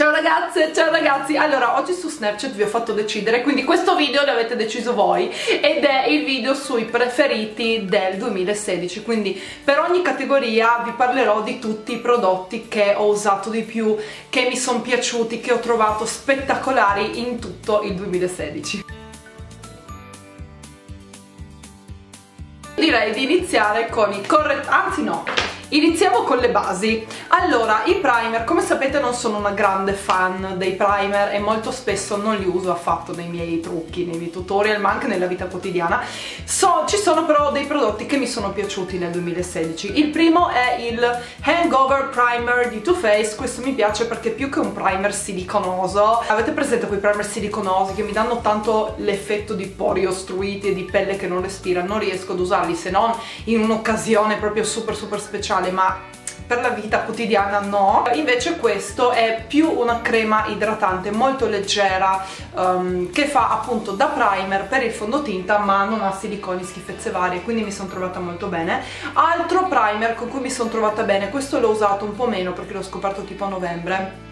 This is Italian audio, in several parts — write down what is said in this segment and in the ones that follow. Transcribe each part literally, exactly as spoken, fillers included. Ciao ragazze, ciao ragazzi. Allora, oggi su Snapchat vi ho fatto decidere, quindi questo video l'avete deciso voi, ed è il video sui preferiti del duemilasedici. Quindi per ogni categoria vi parlerò di tutti i prodotti che ho usato di più, che mi sono piaciuti, che ho trovato spettacolari in tutto il duemilasedici. Direi di iniziare con i correttivi, anzi no, iniziamo con le basi. Allora, i primer, come sapete non sono una grande fan dei primer e molto spesso non li uso affatto nei miei trucchi, nei miei tutorial, ma anche nella vita quotidiana. So, ci sono però dei prodotti che mi sono piaciuti nel duemilasedici. Il primo è il Hangover Primer di Too Faced. Questo mi piace perché più che un primer siliconoso, avete presente quei primer siliconosi che mi danno tanto l'effetto di pori ostruiti e di pelle che non respira? Non riesco ad usarli se non in un'occasione proprio super super speciale, ma per la vita quotidiana no. Invece questo è più una crema idratante molto leggera, um, che fa appunto da primer per il fondotinta, ma non ha siliconi, schifezze varie, quindi mi sono trovata molto bene. Altro primer con cui mi sono trovata bene, questo l'ho usato un po' meno perché l'ho scoperto tipo a novembre,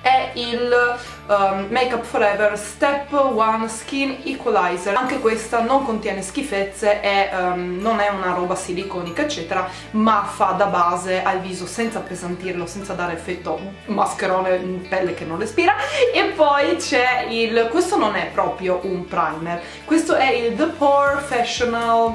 è il um, Make Up Forever Step One Skin Equalizer. Anche questa non contiene schifezze e um, non è una roba siliconica eccetera, ma fa da base al viso senza appesantirlo, senza dare effetto mascherone in pelle che non respira. E poi c'è il, questo non è proprio un primer, questo è il The Porefessional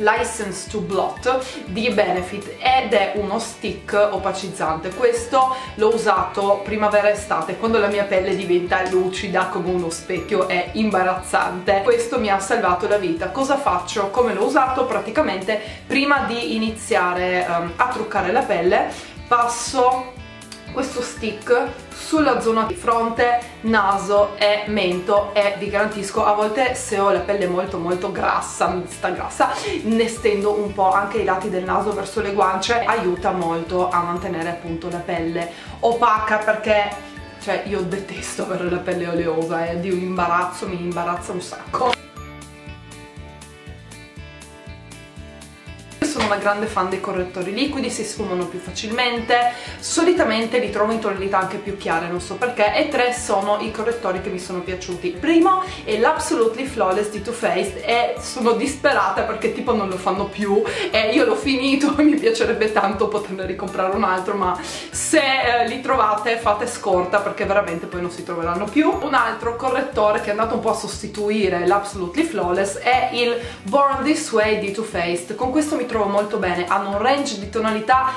License to Blot di Benefit ed è uno stick opacizzante. Questo l'ho usato primavera estate, quando la mia pelle diventa lucida come uno specchio, è imbarazzante. Questo mi ha salvato la vita. Cosa faccio? Come l'ho usato? Praticamente prima di iniziare um, a truccare la pelle passo questo stick sulla zona di fronte, naso e mento e vi garantisco, a volte se ho la pelle molto molto grassa, mista grassa, ne stendo un po' anche i lati del naso verso le guance, aiuta molto a mantenere appunto la pelle opaca, perché cioè io detesto avere la pelle oleosa, è eh, di un imbarazzo, mi imbarazza un sacco. Una grande fan dei correttori liquidi, si sfumano più facilmente, solitamente li trovo in tonalità anche più chiare, non so perché, e tre sono i correttori che mi sono piaciuti. Il primo è l'Absolutely Flawless di Too Faced e sono disperata perché tipo non lo fanno più e io l'ho finito e mi piacerebbe tanto poterne ricomprare un altro, ma se li trovate fate scorta perché veramente poi non si troveranno più. Un altro correttore che è andato un po' a sostituire l'Absolutely Flawless è il Born This Way di Too Faced. Con questo mi trovo molto bene, hanno un range di tonalità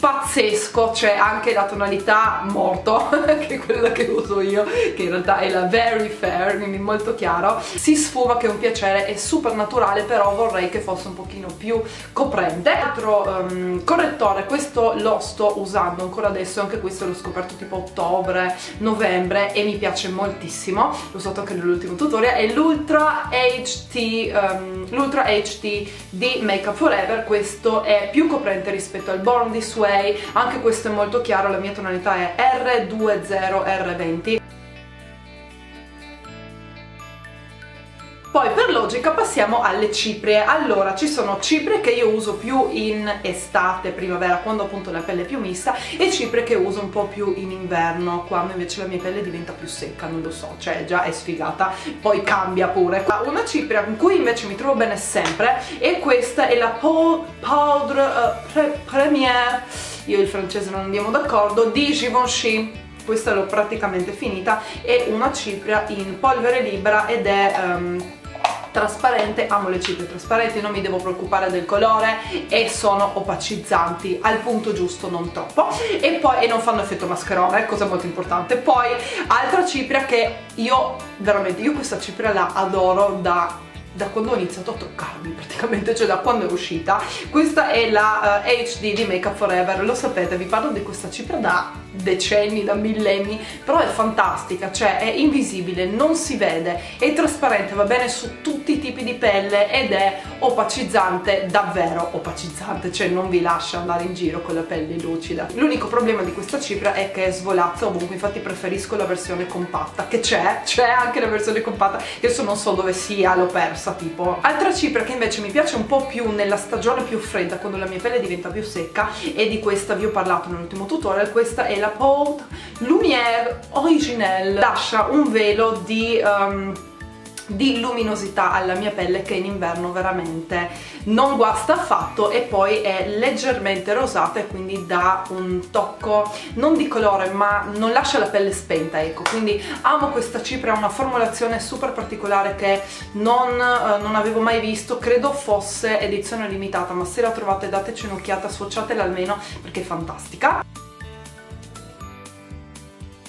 pazzesco, c'è anche la tonalità morto che è quella che uso io, che in realtà è la Very Fair, quindi molto chiaro, si sfuma che è un piacere, è super naturale, però vorrei che fosse un pochino più coprente. Altro um, correttore, questo lo sto usando ancora adesso, anche questo l'ho scoperto tipo ottobre, novembre e mi piace moltissimo, l'ho usato anche nell'ultimo tutorial, è l'Ultra acca ti, um, l'Ultra acca ti di Make Up Forever. Questo è più coprente rispetto al Born This Way, anche questo è molto chiaro, la mia tonalità è erre venti. Poi per logica passiamo alle ciprie. Allora, ci sono ciprie che io uso più in estate, primavera, quando appunto la pelle è più mista, e ciprie che uso un po' più in inverno, quando invece la mia pelle diventa più secca, non lo so, cioè già è sfigata, poi cambia pure. Una cipria con cui invece mi trovo bene sempre, e questa è la Peau Poudre Premier, io e il francese non andiamo d'accordo, di Givenchy. Questa l'ho praticamente finita, è una cipria in polvere libera ed è um, trasparente, amo le ciprie trasparenti, non mi devo preoccupare del colore e sono opacizzanti al punto giusto, non troppo, e poi e non fanno effetto mascherone, cosa molto importante. Poi altra cipria che io veramente, io questa cipria la adoro da... da quando ho iniziato a truccarmi praticamente, cioè da quando è uscita. Questa è la uh, acca di di Make Up Forever, lo sapete, vi parlo di questa cipria da decenni, da millenni, però è fantastica, cioè è invisibile, non si vede, è trasparente, va bene su tutti i tipi di pelle ed è opacizzante, davvero opacizzante, cioè non vi lascia andare in giro con la pelle lucida. L'unico problema di questa cipria è che svolazza ovunque, infatti preferisco la versione compatta, che c'è, c'è anche la versione compatta, io adesso non so dove sia, l'ho persa tipo. Altra cipria che invece mi piace un po' più nella stagione più fredda, quando la mia pelle diventa più secca, e di questa vi ho parlato nell'ultimo tutorial, questa è La Poudre Lumière Originelle lascia un velo di... Um, di luminosità alla mia pelle, che in inverno veramente non guasta affatto, e poi è leggermente rosata e quindi dà un tocco non di colore ma non lascia la pelle spenta, ecco. Quindi amo questa cipria, ha una formulazione super particolare che non, eh, non avevo mai visto, credo fosse edizione limitata, ma se la trovate dateci un'occhiata, sfociatela almeno perché è fantastica.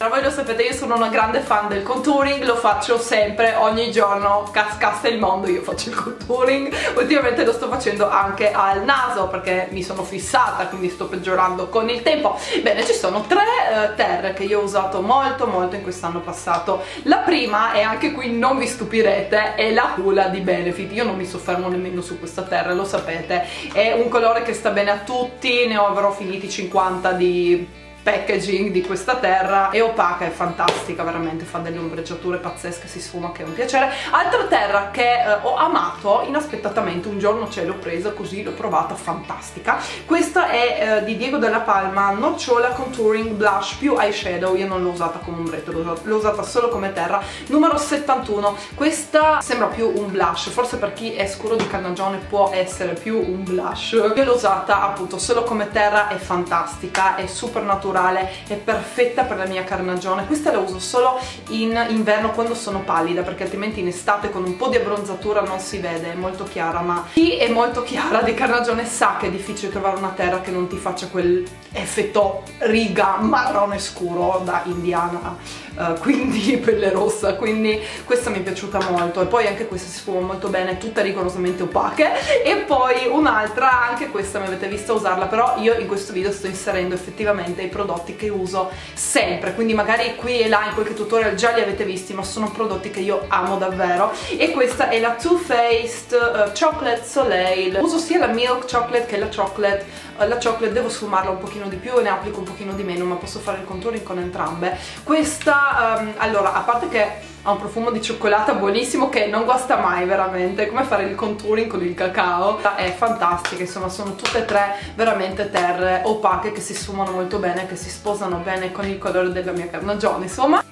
Voi lo sapete, io sono una grande fan del contouring, lo faccio sempre, ogni giorno, cascasse il mondo, io faccio il contouring. Ultimamente lo sto facendo anche al naso perché mi sono fissata, quindi sto peggiorando con il tempo. Bene, ci sono tre eh, terre che io ho usato molto molto in quest'anno passato. La prima, e anche qui non vi stupirete, è la Hula di Benefit. Io non mi soffermo nemmeno su questa terra, lo sapete, è un colore che sta bene a tutti, ne avrò finiti cinquanta di packaging di questa terra. È opaca, è fantastica, veramente fa delle ombreggiature pazzesche, si sfuma che è un piacere. Altra terra che eh, ho amato inaspettatamente, un giorno ce l'ho presa così, l'ho provata, fantastica. Questa è eh, di Diego Della Palma, nocciola contouring blush più eyeshadow. Io non l'ho usata come ombretto, l'ho usata solo come terra, numero settantuno. Questa sembra più un blush, forse per chi è scuro di carnagione può essere più un blush. Io l'ho usata appunto solo come terra, è fantastica, è super naturale, è perfetta per la mia carnagione. Questa la uso solo in inverno quando sono pallida, perché altrimenti in estate con un po' di abbronzatura non si vede, è molto chiara, ma chi è molto chiara di carnagione sa che è difficile trovare una terra che non ti faccia quel effetto riga marrone scuro da indiana, uh, quindi pelle rossa, quindi questa mi è piaciuta molto. E poi anche questa si sfuma molto bene, tutta rigorosamente opache. E poi un'altra, anche questa mi avete vista usarla, però io in questo video sto inserendo effettivamente i prodotti prodotti che uso sempre, quindi magari qui e là in qualche tutorial già li avete visti, ma sono prodotti che io amo davvero. E questa è la Too Faced uh, Chocolate Soleil. Uso sia la Milk Chocolate che la Chocolate. Uh, la Chocolate devo sfumarla un pochino di più e ne applico un pochino di meno, ma posso fare il contouring con entrambe. Questa, um, allora, a parte che ha un profumo di cioccolata buonissimo che non guasta mai, veramente, come fare il contouring con il cacao, è fantastica. Insomma, sono tutte e tre veramente terre opache che si sfumano molto bene, che si sposano bene con il colore della mia carnagione, insomma.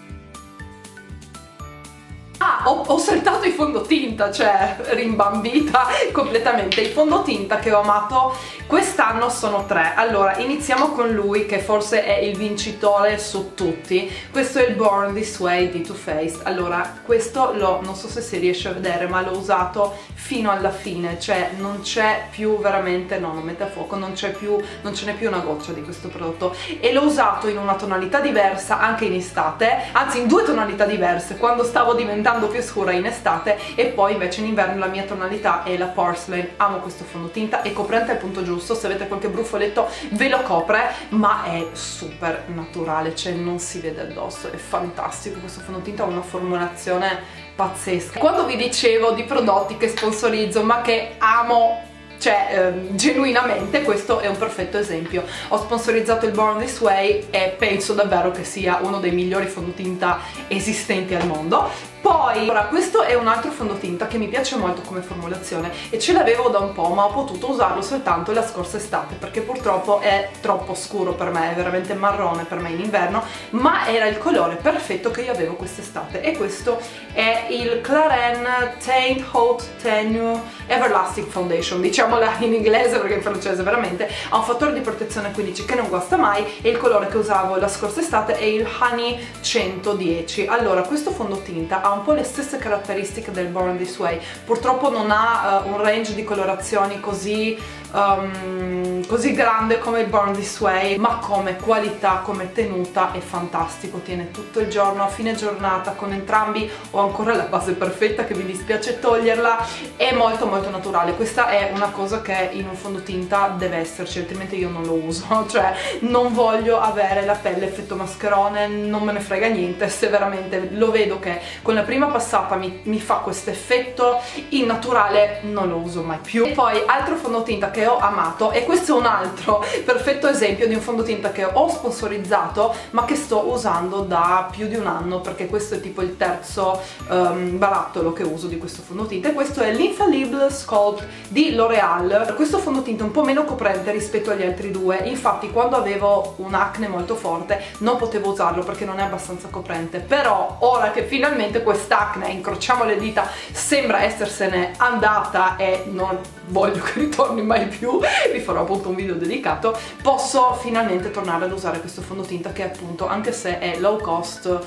Ho, ho saltato i fondotinta, cioè rimbambita completamente. I fondotinta che ho amato quest'anno sono tre. Allora, iniziamo con lui che forse è il vincitore su tutti. Questo è il Born This Way di Too Faced. Allora, questo lo, non so se si riesce a vedere, ma l'ho usato fino alla fine, cioè non c'è più veramente, no, non mette a fuoco, non c'è più, non ce n'è più una goccia di questo prodotto. E l'ho usato in una tonalità diversa anche in estate, anzi in due tonalità diverse, quando stavo diventando più scura in estate e poi invece in inverno la mia tonalità è la Porcelain. Amo questo fondotinta, è coprente al punto giusto, se avete qualche brufoletto ve lo copre, ma è super naturale, cioè non si vede addosso, è fantastico. Questo fondotinta ha una formulazione pazzesca. Quando vi dicevo di prodotti che sponsorizzo ma che amo, cioè ehm, genuinamente, questo è un perfetto esempio. Ho sponsorizzato il Born This Way e penso davvero che sia uno dei migliori fondotinta esistenti al mondo. Poi, ora, questo è un altro fondotinta che mi piace molto come formulazione e ce l'avevo da un po', ma ho potuto usarlo soltanto la scorsa estate perché purtroppo è troppo scuro per me, è veramente marrone per me in inverno, ma era il colore perfetto che io avevo quest'estate. E questo è il Clarin Teint Haute Tenue Everlasting Foundation, diciamola in inglese perché in francese veramente ha un fattore di protezione quindici che non guasta mai, e il colore che usavo la scorsa estate è il Honey centodieci. Allora, questo fondotinta ha un po' le stesse caratteristiche del Born This Way, purtroppo non ha uh, un range di colorazioni così um, così grande come il Born This Way, ma come qualità, come tenuta è fantastico, tiene tutto il giorno. A fine giornata con entrambi ho ancora la base perfetta che mi dispiace toglierla, è molto molto naturale. Questa è una cosa che in un fondotinta deve esserci, altrimenti io non lo uso, cioè non voglio avere la pelle effetto mascherone, non me ne frega niente se veramente lo vedo che con la prima passata mi, mi fa questo effetto innaturale, non lo uso mai più. E poi altro fondotinta che che ho amato, e questo è un altro perfetto esempio di un fondotinta che ho sponsorizzato ma che sto usando da più di un anno, perché questo è tipo il terzo um, barattolo che uso di questo fondotinta, e questo è l'Infallible Sculpt di L'Oreal. Questo fondotinta è un po' meno coprente rispetto agli altri due, infatti quando avevo un acne molto forte non potevo usarlo perché non è abbastanza coprente, però ora che finalmente quest'acne, incrociamo le dita, sembra essersene andata e non voglio che ritorni mai più, vi farò appunto un video dedicato, posso finalmente tornare ad usare questo fondotinta che appunto, anche se è low cost,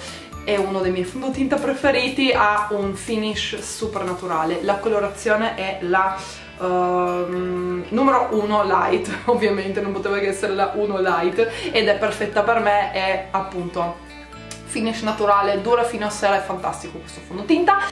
è uno dei miei fondotinta preferiti, ha un finish super naturale, la colorazione è la Um, numero uno light, ovviamente non poteva che essere la uno light, ed è perfetta per me, è appunto finish naturale, dura fino a sera, è fantastico questo fondotinta.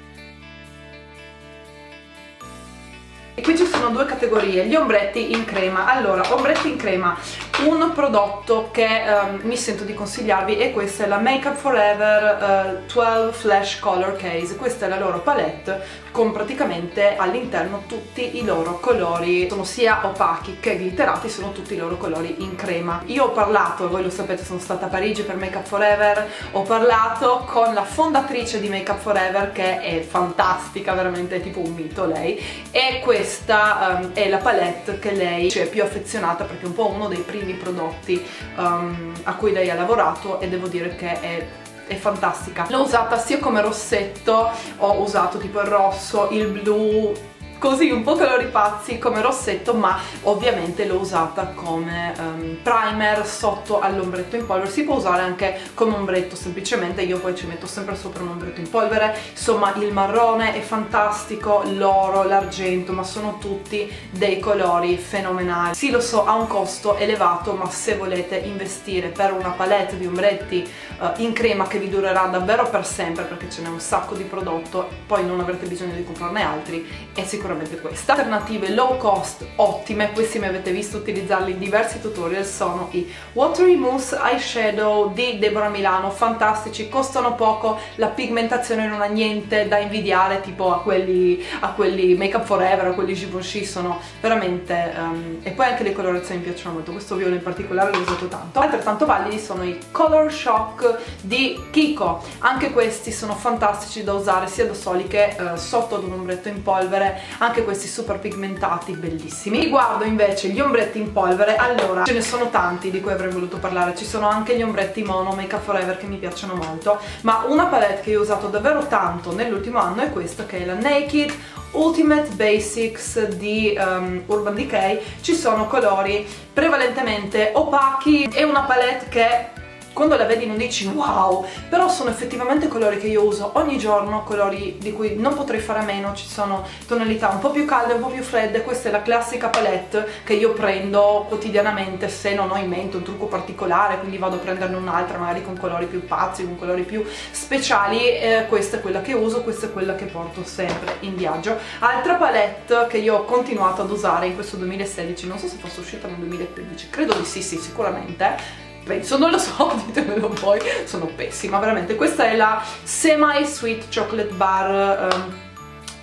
E qui ci sono due categorie, gli ombretti in crema. Allora, ombretti in crema, un prodotto che um, mi sento di consigliarvi, e questa è la Make Up Forever uh, dodici Flash Color Case. Questa è la loro palette con praticamente all'interno tutti i loro colori, sono sia opachi che glitterati, sono tutti i loro colori in crema. Io ho parlato, voi lo sapete, sono stata a Parigi per Make Up Forever, ho parlato con la fondatrice di Make Up Forever che è fantastica, veramente è tipo un mito lei, e questa um, è la palette che lei ci è più affezionata perché è un po' uno dei primi prodotti um, a cui lei ha lavorato, e devo dire che è è fantastica. L'ho usata sia come rossetto, ho usato tipo il rosso, il blu, così un po' colori pazzi come rossetto, ma ovviamente l'ho usata come um, primer sotto all'ombretto in polvere. Si può usare anche come ombretto semplicemente, io poi ci metto sempre sopra un ombretto in polvere. Insomma, il marrone è fantastico, l'oro, l'argento, ma sono tutti dei colori fenomenali. Sì, lo so, ha un costo elevato, ma se volete investire per una palette di ombretti uh, in crema che vi durerà davvero per sempre, perché ce n'è un sacco di prodotto, poi non avrete bisogno di comprarne altri, è sicuramente questa. Alternative low cost ottime, questi mi avete visto utilizzarli in diversi tutorial, sono i Watery Mousse Eyeshadow di Deborah Milano, fantastici, costano poco, la pigmentazione non ha niente da invidiare tipo a quelli, a quelli Make Up Forever, a quelli Givenchy, sono veramente um, e poi anche le colorazioni mi piacciono molto, questo viola in particolare l'ho usato tanto. Altrettanto validi sono i Color Shock di Kiko, anche questi sono fantastici da usare sia da soli che uh, sotto ad un ombretto in polvere, anche questi super pigmentati, bellissimi. Riguardo invece gli ombretti in polvere, allora ce ne sono tanti di cui avrei voluto parlare, ci sono anche gli ombretti mono Make Up Forever che mi piacciono molto, ma una palette che io ho usato davvero tanto nell'ultimo anno è questa, che è la Naked Ultimate Basics di um, Urban Decay. Ci sono colori prevalentemente opachi, è una palette che quando la vedi non dici wow, però sono effettivamente colori che io uso ogni giorno, colori di cui non potrei fare a meno, ci sono tonalità un po' più calde, un po' più fredde, questa è la classica palette che io prendo quotidianamente se non ho in mente un trucco particolare, quindi vado a prenderne un'altra magari con colori più pazzi, con colori più speciali, eh, questa è quella che uso, questa è quella che porto sempre in viaggio. Altra palette che io ho continuato ad usare in questo duemilasedici, non so se fosse uscita nel duemilaquindici, credo di sì, sì, sicuramente, penso, non lo so, ditemelo voi, sono pessima veramente. Questa è la Semi Sweet Chocolate Bar, um,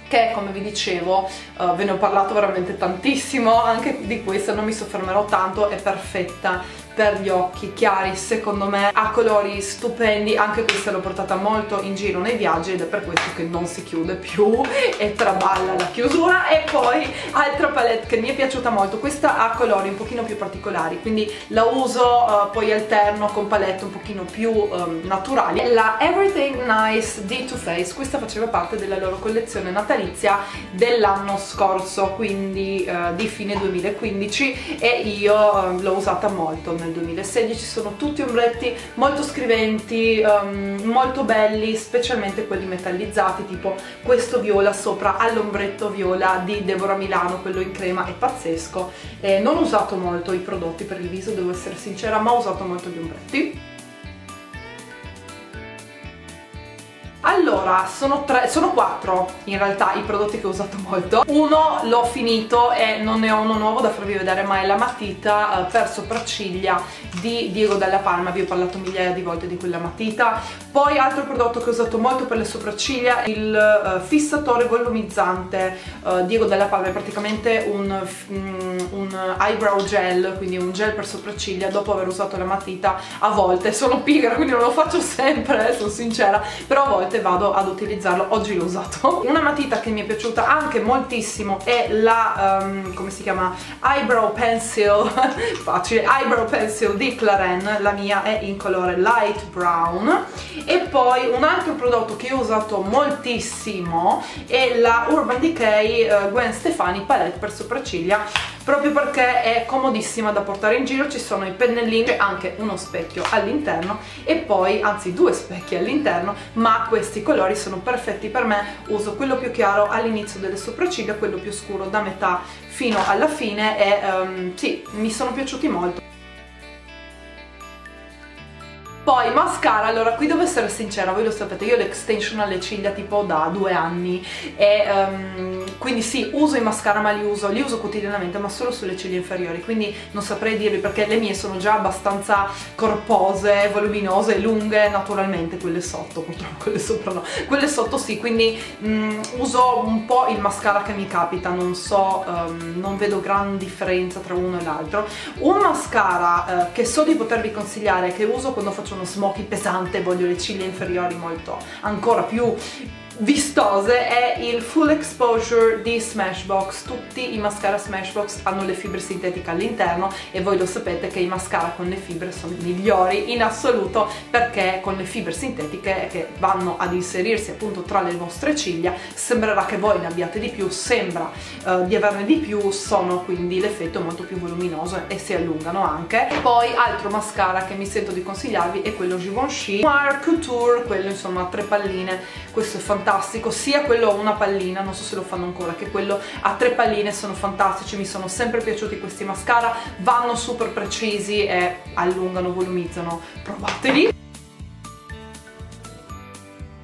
che come vi dicevo uh, ve ne ho parlato veramente tantissimo, anche di questa non mi soffermerò tanto, è perfetta per gli occhi chiari secondo me, ha colori stupendi, anche questa l'ho portata molto in giro nei viaggi ed è per questo che non si chiude più e traballa la chiusura. E poi altra palette che mi è piaciuta molto, questa ha colori un pochino più particolari, quindi la uso uh, poi alterno con palette un pochino più um, naturali, la Everything Nice di Too Faced. Questa faceva parte della loro collezione natalizia dell'anno scorso, quindi uh, di fine duemilaquindici, e io uh, l'ho usata molto nel duemilasedici. Sono tutti ombretti molto scriventi, um, molto belli, specialmente quelli metallizzati, tipo questo viola sopra all'ombretto viola di Deborah Milano, quello in crema è pazzesco. Eh, non ho usato molto i prodotti per il viso, devo essere sincera, ma ho usato molto gli ombretti. Allora, sono, tre, sono quattro in realtà i prodotti che ho usato molto. Uno l'ho finito e non ne ho uno nuovo da farvi vedere, ma è la matita per sopracciglia di Diego Della Palma. Vi ho parlato migliaia di volte di quella matita. Poi altro prodotto che ho usato molto per le sopracciglia è il fissatore volumizzante Diego Della Palma. È praticamente un, un eyebrow gel, quindi un gel per sopracciglia. Dopo aver usato la matita, a volte sono pigra, quindi non lo faccio sempre, sono sincera, però a volte vado ad utilizzarlo. Oggi l'ho usato. Una matita che mi è piaciuta anche moltissimo è la um, come si chiama? Eyebrow Pencil facile, Eyebrow Pencil di Clarin. La mia è in colore light brown. E poi un altro prodotto che ho usato moltissimo è la Urban Decay uh, Gwen Stefani palette per sopracciglia, proprio perché è comodissima da portare in giro. Ci sono i pennellini, c'è anche uno specchio all'interno e poi, anzi due specchi all'interno, ma questi colori sono perfetti per me. Uso quello più chiaro all'inizio delle sopracciglia, quello più scuro da metà fino alla fine e um, sì, mi sono piaciuti molto. Poi mascara, allora qui devo essere sincera, voi lo sapete, io ho l'extension alle ciglia tipo da due anni e um, quindi sì, uso i mascara, ma li uso, li uso quotidianamente, ma solo sulle ciglia inferiori, quindi non saprei dirvi perché le mie sono già abbastanza corpose, voluminose, lunghe, naturalmente quelle sotto, purtroppo quelle sopra no, quelle sotto sì, quindi um, uso un po' il mascara che mi capita, non so, um, non vedo gran differenza tra uno e l'altro. Un mascara uh, che so di potervi consigliare, che uso quando faccio uno smoky pesante, voglio le ciglia inferiori molto, ancora più vistose, è il Full Exposure di Smashbox. Tutti i mascara Smashbox hanno le fibre sintetiche all'interno e voi lo sapete che i mascara con le fibre sono i migliori in assoluto, perché con le fibre sintetiche che vanno ad inserirsi appunto tra le vostre ciglia sembrerà che voi ne abbiate di più, sembra uh, di averne di più, sono quindi l'effetto molto più voluminoso e si allungano anche. Poi altro mascara che mi sento di consigliarvi è quello Givenchy Noir Couture, quello insomma a tre palline. Questo è fantastico, fantastico, sia quello a una pallina, non so se lo fanno ancora, che quello a tre palline, sono fantastici, mi sono sempre piaciuti questi mascara, vanno super precisi e allungano, volumizzano, provateli.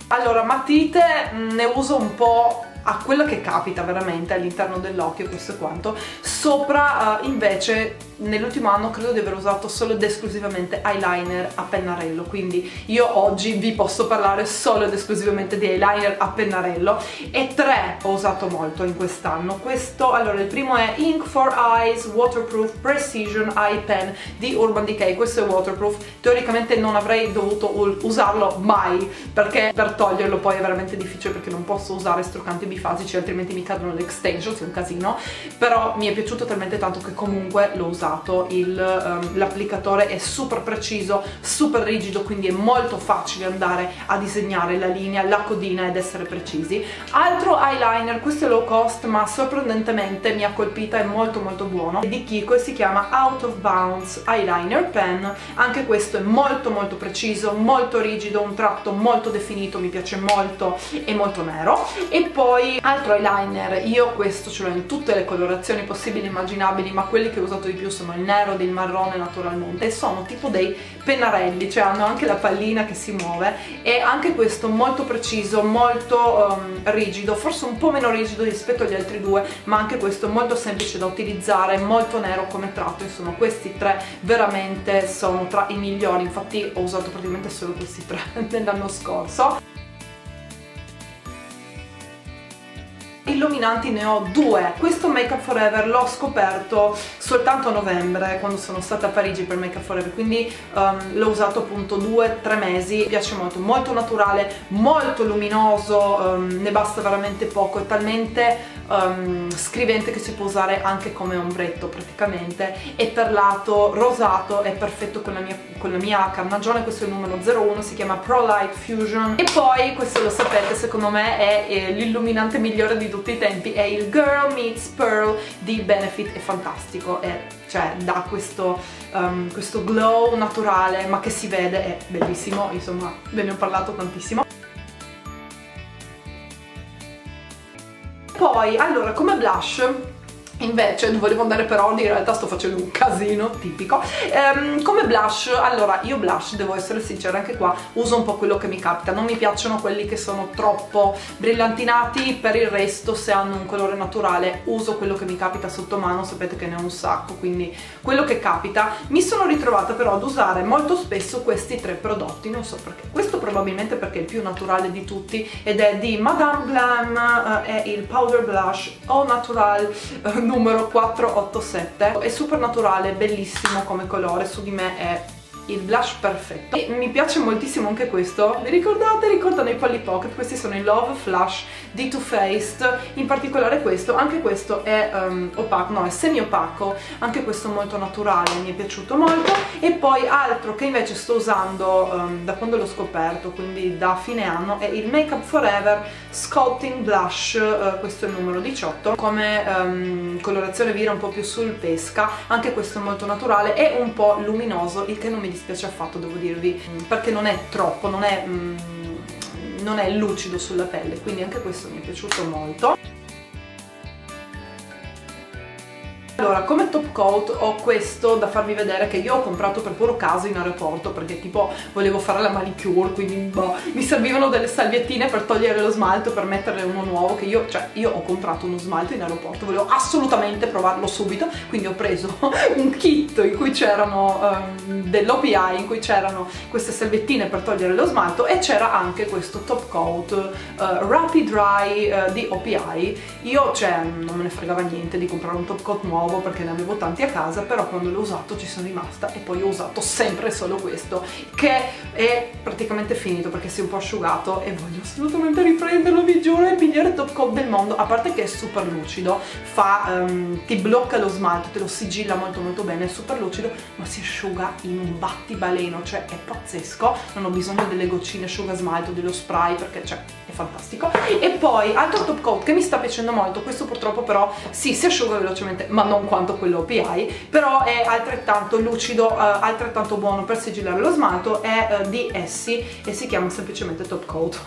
Allora, matite ne uso un po' a quello che capita veramente all'interno dell'occhio, questo è quanto. Sopra uh, invece nell'ultimo anno credo di aver usato solo ed esclusivamente eyeliner a pennarello, quindi io oggi vi posso parlare solo ed esclusivamente di eyeliner a pennarello, e tre ho usato molto in quest'anno. Questo, allora, il primo è Ink for Eyes Waterproof Precision Eye Pen di Urban Decay. Questo è waterproof, teoricamente non avrei dovuto usarlo mai, perché per toglierlo poi è veramente difficile, perché non posso usare struccanti bifasici altrimenti mi cadono le extensions, è un casino, però mi è piaciuto talmente tanto che comunque l'ho usato. L'applicatore è super preciso, super rigido, quindi è molto facile andare a disegnare la linea, la codina ed essere precisi. Altro eyeliner, questo è low cost ma sorprendentemente mi ha colpita, è molto molto buono, è di Kiko e si chiama Out of Bounds Eyeliner Pen. Anche questo è molto molto preciso, molto rigido, un tratto molto definito, mi piace molto, è molto nero. E poi altro eyeliner, io questo ce l'ho in tutte le colorazioni possibili e immaginabili, ma quelli che ho usato di più sono il nero, del marrone naturalmente, e sono tipo dei pennarelli, cioè hanno anche la pallina che si muove, e anche questo molto preciso, molto um, rigido, forse un po' meno rigido rispetto agli altri due, ma anche questo molto semplice da utilizzare, molto nero come tratto. Insomma, questi tre veramente sono tra i migliori, infatti ho usato praticamente solo questi tre dell'anno scorso. Illuminanti ne ho due. Questo Make Up Forever l'ho scoperto soltanto a novembre, quando sono stata a Parigi per Make Up Forever, quindi um, l'ho usato appunto due tre mesi. Mi piace molto, molto naturale, molto luminoso, um, ne basta veramente poco, è talmente um, scrivente che si può usare anche come ombretto praticamente, è perlato, rosato, è perfetto con la mia, con la mia carnagione. Questo è il numero zero uno, si chiama Pro Light Fusion. E poi, questo lo sapete, secondo me è, è l'illuminante migliore di tutti i tempi, è il Girl Meets Pearl di Benefit. È fantastico, è, cioè dà questo, um, questo glow naturale ma che si vede, è bellissimo, insomma ve ne ho parlato tantissimo. Poi allora, come blush Invece volevo andare per Holly, in realtà sto facendo un casino tipico. Ehm, come blush, allora io blush devo essere sincera, anche qua uso un po' quello che mi capita, non mi piacciono quelli che sono troppo brillantinati, per il resto se hanno un colore naturale uso quello che mi capita sotto mano, sapete che ne ho un sacco, quindi quello che capita. Mi sono ritrovata però ad usare molto spesso questi tre prodotti, non so perché, questo probabilmente perché è il più naturale di tutti ed è di Madame Glam, eh, è il Powder Blush Au Natural eh, numero quattrocentottantasette, è super naturale, bellissimo come colore, su di me è il blush perfetto e mi piace moltissimo anche questo. Vi ricordate? Ricordano i Polly Pocket, questi sono i Love Flash di Too Faced, in particolare questo, anche questo è um, opaco, no, è semi opaco, anche questo molto naturale, mi è piaciuto molto. E poi altro che invece sto usando um, da quando l'ho scoperto, quindi da fine anno, è il Make Up Forever Sculpting Blush, uh, questo è il numero diciotto, come um, colorazione vira un po' più sul pesca, anche questo è molto naturale e un po' luminoso, il che non mi dispiace affatto, devo dirvi, perché non è troppo, non è, mm, non è lucido sulla pelle, quindi anche questo mi è piaciuto molto. Allora, come top coat ho questo da farvi vedere, che io ho comprato per puro caso in aeroporto, perché tipo volevo fare la manicure, quindi boh, mi servivano delle salviettine per togliere lo smalto, per metterne uno nuovo, che io, cioè, io ho comprato uno smalto in aeroporto, volevo assolutamente provarlo subito, quindi ho preso un kit in cui c'erano um, dell'O P I, in cui c'erano queste salviettine per togliere lo smalto e c'era anche questo top coat uh, Rapid Dry uh, di O P I. Io, cioè, non me ne fregava niente di comprare un top coat nuovo perché ne avevo tanti a casa, però quando l'ho usato ci sono rimasta e poi ho usato sempre solo questo, che è praticamente finito perché si è un po' asciugato e voglio assolutamente riprenderlo, vi giuro, è il migliore top coat del mondo, a parte che è super lucido, fa, um, ti blocca lo smalto, te lo sigilla molto molto bene, è super lucido ma si asciuga in un battibaleno, cioè è pazzesco, non ho bisogno delle goccine asciugasmalto, dello spray, perché cioè è fantastico. E poi altro top coat che mi sta piacendo molto, questo purtroppo però sì, si asciuga velocemente ma non quanto quello O P I, però è altrettanto lucido, eh, altrettanto buono per sigillare lo smalto, è eh, di Essie e si chiama semplicemente Top Coat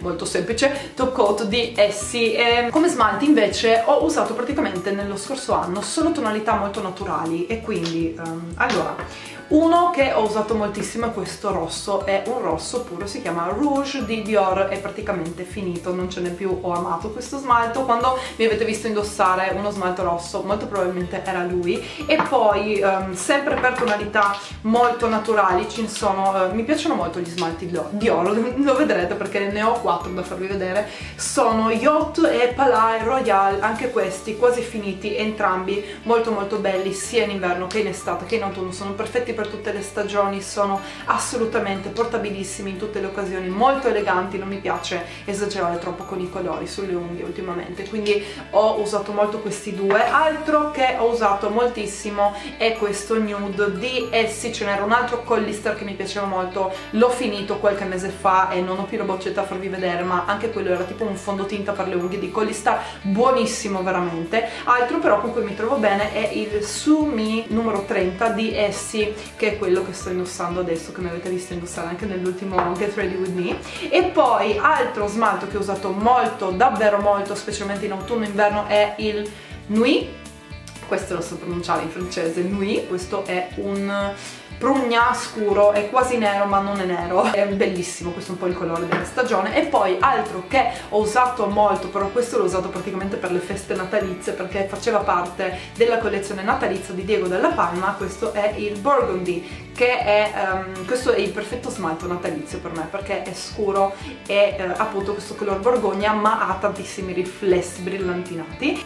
molto semplice, Top Coat di Essie. E come smalti invece ho usato praticamente nello scorso anno solo tonalità molto naturali e quindi ehm, allora uno che ho usato moltissimo è questo rosso, è un rosso puro, si chiama Rouge di Dior, è praticamente finito, non ce n'è più, ho amato questo smalto, quando mi avete visto indossare uno smalto rosso molto probabilmente era lui. E poi um, sempre per tonalità molto naturali ci sono, uh, mi piacciono molto gli smalti Dior, lo vedrete perché ne ho quattro da farvi vedere, sono Yacht e Palais Royal, anche questi quasi finiti, entrambi molto molto belli sia in inverno che in estate che in autunno, sono perfetti per tutte le stagioni, sono assolutamente portabilissimi in tutte le occasioni, molto eleganti, non mi piace esagerare troppo con i colori sulle unghie ultimamente, quindi ho usato molto questi due. Altro che ho usato moltissimo è questo nude di Essie, ce n'era un altro Collistar che mi piaceva molto, l'ho finito qualche mese fa e non ho più la boccetta a farvi vedere, ma anche quello era tipo un fondotinta per le unghie di Collistar, buonissimo veramente. Altro però con cui mi trovo bene è il Sumi numero trenta di Essie, che è quello che sto indossando adesso, che mi avete visto indossare anche nell'ultimo Get Ready With Me. E poi altro smalto che ho usato molto, davvero molto, specialmente in autunno e inverno, è il Nuit, questo lo so pronunciare in francese, Nuit, questo è un prugna scuro, è quasi nero ma non è nero, è bellissimo, questo è un po' il colore della stagione. E poi altro che ho usato molto, però questo l'ho usato praticamente per le feste natalizie perché faceva parte della collezione natalizia di Diego Della Palma, questo è il Burgundy, che è, um, questo è il perfetto smalto natalizio per me perché è scuro e uh, appunto questo color borgogna ma ha tantissimi riflessi brillantinati.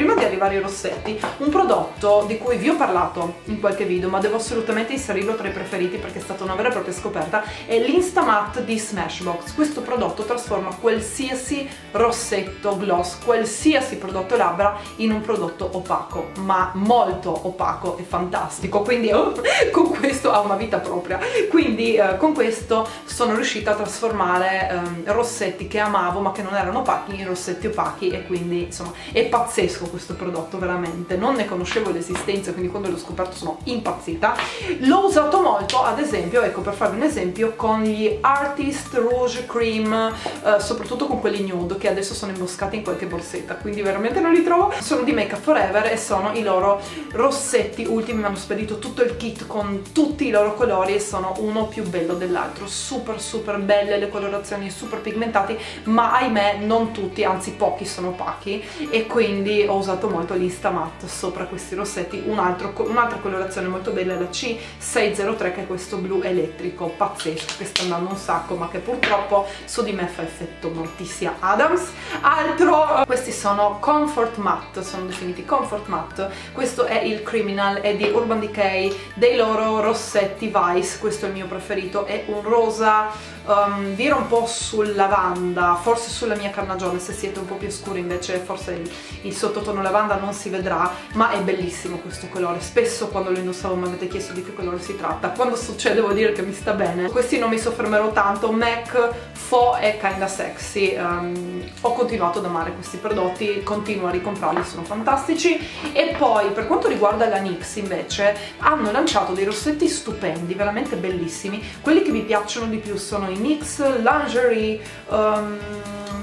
Prima di arrivare ai rossetti, un prodotto di cui vi ho parlato in qualche video ma devo assolutamente inserirlo tra i preferiti perché è stata una vera e propria scoperta, è l'Insta Matte di Smashbox. Questo prodotto trasforma qualsiasi rossetto, gloss, qualsiasi prodotto labbra in un prodotto opaco, ma molto opaco e fantastico, quindi oh, con questo ha una vita propria, quindi eh, con questo sono riuscita a trasformare eh, rossetti che amavo ma che non erano opachi in rossetti opachi e quindi insomma è pazzesco questo prodotto. prodotto veramente, non ne conoscevo l'esistenza, quindi quando l'ho scoperto sono impazzita. L'ho usato molto, ad esempio, ecco, per farvi un esempio, con gli Artist Rouge Cream, eh, soprattutto con quelli nude che adesso sono imboscati in qualche borsetta, quindi veramente non li trovo. Sono di Make Up Forever e sono i loro rossetti ultimi, mi hanno spedito tutto il kit con tutti i loro colori e sono uno più bello dell'altro, super super belle le colorazioni, super pigmentati, ma ahimè non tutti, anzi pochi sono opachi, e quindi ho usato molto l'Insta Matte sopra questi rossetti. Un'altra un colorazione molto bella è la C sei zero tre, che è questo blu elettrico pazzesco che sta andando un sacco, ma che purtroppo su di me fa effetto Morticia Adams. Altro, questi sono comfort matte, sono definiti comfort matte, questo è il Criminal, è di Urban Decay, dei loro rossetti Vice, questo è il mio preferito, è un rosa um, vira un po' sul lavanda, forse sulla mia carnagione, se siete un po' più scuri invece forse il, il sottotono lavanda non si vedrà, ma è bellissimo questo colore. Spesso quando lo indossavo mi avete chiesto di che colore si tratta, quando succede devo dire che mi sta bene. Questi non mi soffermerò tanto, M A C, Faux e Kinda Sexy, um, ho continuato ad amare questi prodotti, continuo a ricomprarli, sono fantastici. E poi per quanto riguarda la N Y X invece, hanno lanciato dei rossetti stupendi, veramente bellissimi. Quelli che mi piacciono di più sono i N Y X Lingerie, um,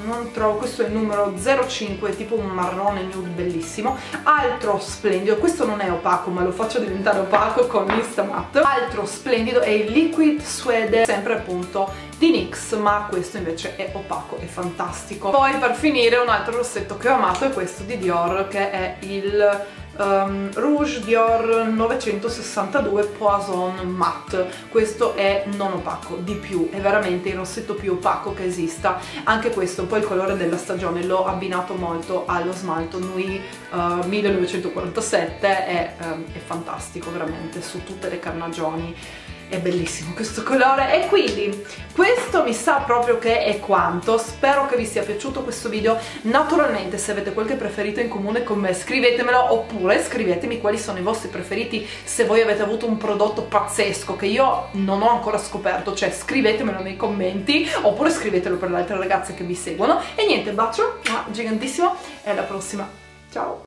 non trovo, questo è il numero zero cinque, tipo un marrone nude bellissimo. Altro splendido, questo non è opaco ma lo faccio diventare opaco con Insta Matte. Altro splendido è il Liquid Suede, sempre appunto di N Y X, ma questo invece è opaco, è fantastico. Poi per finire un altro rossetto che ho amato è questo di Dior, che è il um, Rouge Dior novecentosessantadue Poison Matte, questo è non opaco di più, è veramente il rossetto più opaco che esista, anche questo un po' il colore della stagione, l'ho abbinato molto allo smalto Nuit uh, millenovecentoquarantasette, è, um, è fantastico veramente su tutte le carnagioni. È bellissimo questo colore. E quindi questo mi sa proprio che è quanto. Spero che vi sia piaciuto questo video. Naturalmente se avete qualche preferito in comune con me scrivetemelo, oppure scrivetemi quali sono i vostri preferiti, se voi avete avuto un prodotto pazzesco che io non ho ancora scoperto, cioè scrivetemelo nei commenti, oppure scrivetelo per le altre ragazze che vi seguono. E niente, bacio gigantissimo e alla prossima, ciao!